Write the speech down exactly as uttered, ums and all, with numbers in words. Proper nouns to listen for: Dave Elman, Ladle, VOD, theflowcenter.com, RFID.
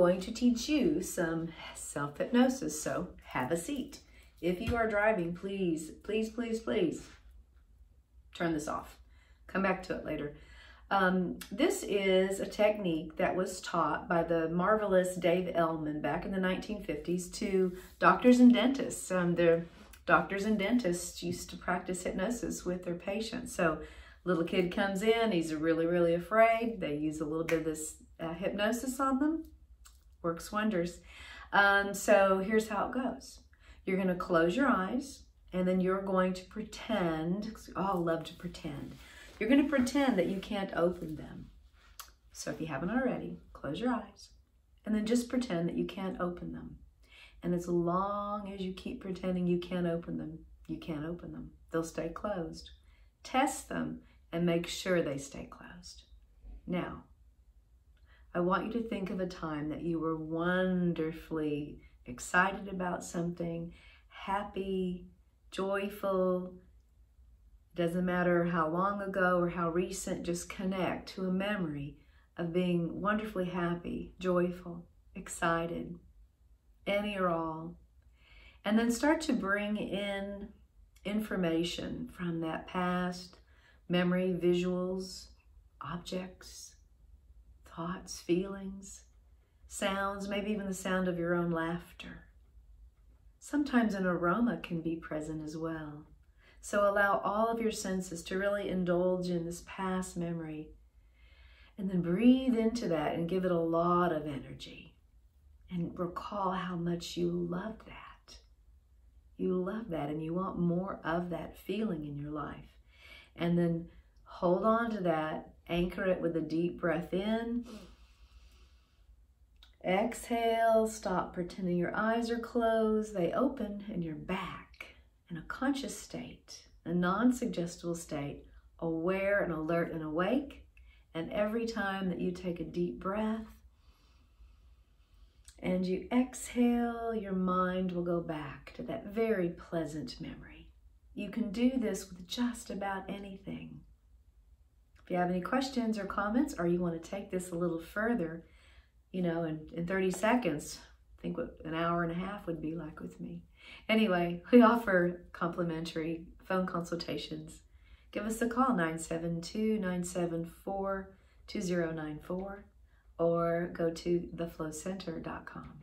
going to teach you some self-hypnosis, so have a seat. If you are driving, please, please, please, please turn this off. Come back to it later. Um, this is a technique that was taught by the marvelous Dave Elman back in the nineteen fifties to doctors and dentists. Um, their doctors and dentists used to practice hypnosis with their patients. So little kid comes in, he's really, really afraid. They use a little bit of this uh, hypnosis on them. Works wonders. Um, so here's how it goes. You're going to close your eyes, and then you're going to pretend, oh, I love to pretend. You're going to pretend that you can't open them. So if you haven't already, close your eyes and then just pretend that you can't open them. And as long as you keep pretending you can't open them, you can't open them. They'll stay closed. Test them and make sure they stay closed. Now, I want you to think of a time that you were wonderfully excited about something, happy, joyful. Doesn't matter how long ago or how recent, just connect to a memory of being wonderfully happy, joyful, excited, any or all. And then start to bring in information from that past, memory, visuals, objects, thoughts, feelings, sounds, maybe even the sound of your own laughter. Sometimes an aroma can be present as well. So allow all of your senses to really indulge in this past memory, and then breathe into that and give it a lot of energy, and recall how much you love that. You love that and you want more of that feeling in your life. And then hold on to that, anchor it with a deep breath in. Exhale, stop pretending your eyes are closed. They open and you're back in a conscious state, a non-suggestible state, aware and alert and awake. And every time that you take a deep breath and you exhale, your mind will go back to that very pleasant memory. You can do this with just about anything. If you have any questions or comments, or you want to take this a little further, you know, in, in thirty seconds, I think what an hour and a half would be like with me. Anyway, we offer complimentary phone consultations. Give us a call, nine seven two, nine seven four, two zero nine four, or go to the flow center dot com.